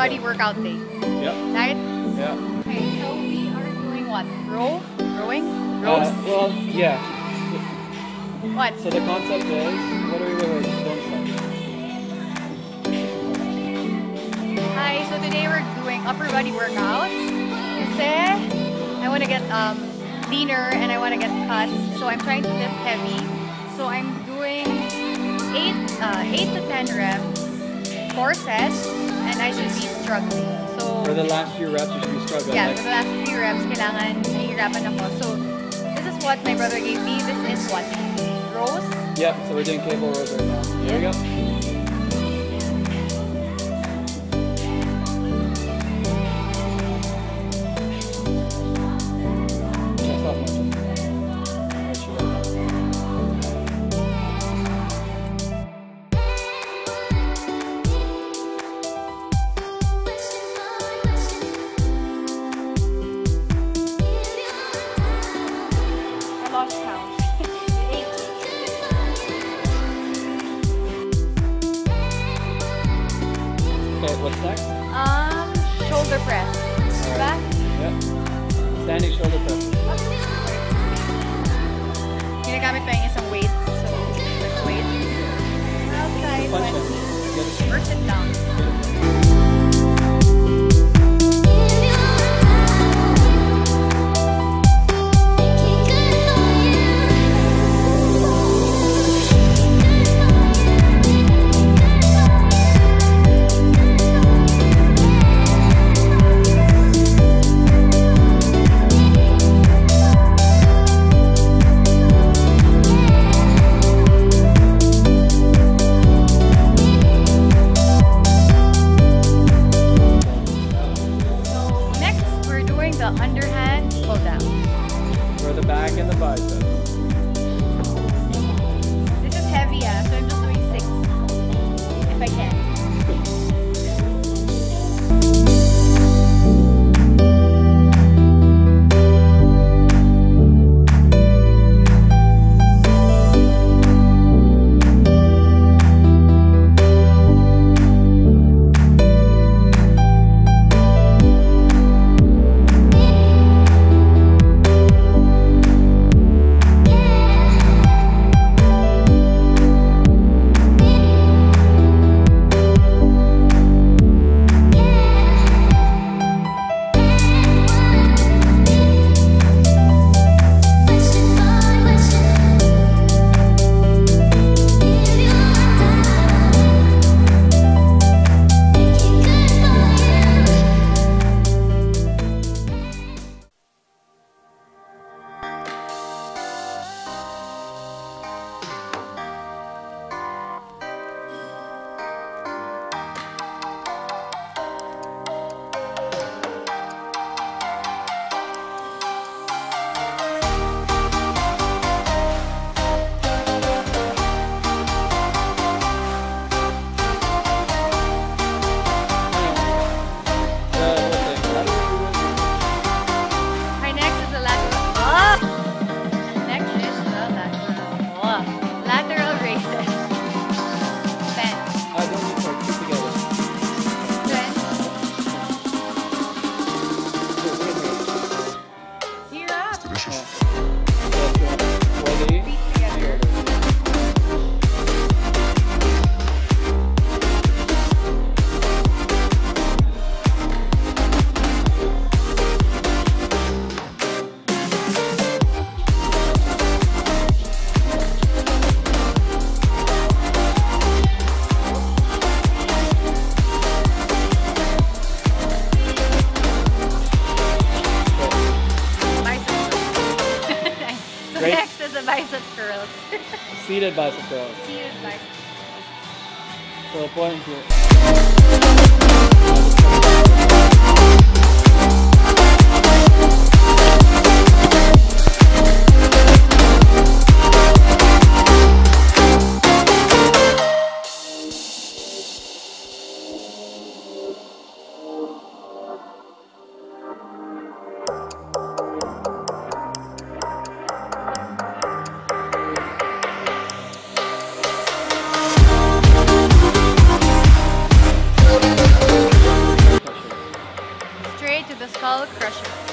body workout day. Yep. Right? Yeah. Okay, so we are doing what? Row? Rowing? Rows? Well, yeah. What? So the concept is, what are we doing? Hi, so today we're doing upper body workouts. I want to get leaner and I want to get cut, so I'm trying to lift heavy. So I'm doing 8 to 10 reps. 4 sets, and I should be struggling. So for the last few reps, you should be struggling. Yeah, like, for the last few reps, kailangan nahihirapan ako. So this is what my brother gave me. This is what? Rows? Yep, so we're doing cable rows right now. Here we go. What's next? Shoulder press. Right. Yep. Standing shoulder press. Ginagamit pa yung isang weight. So, let's wait. Outside, first and down. Underhand pull down. For the back and the biceps. This is heavy, yeah, so I'm just doing 6 if I can. Bicep curls. Seated bicep curls. Seated bicep curls. So point Skull Crusher.